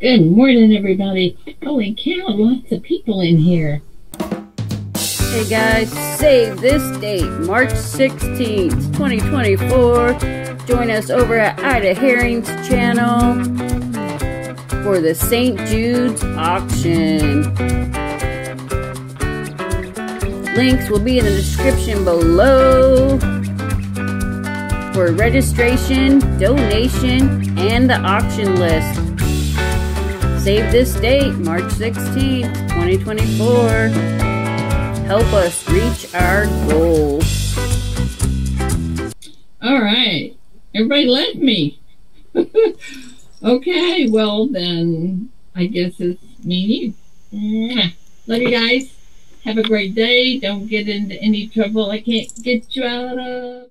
Good morning, everybody. Holy cow, lots of people in here. Hey guys, save this date, March 16th, 2024. Join us over at Ida Herring's channel for the St. Jude's auction. Links will be in the description below for registration, donation, and the auction list. Save this date, March 16th, 2024. Help us reach our goal. All right. Everybody left me. Okay, well then, I guess it's me and you. Love you guys. Have a great day. Don't get into any trouble I can't get you out of.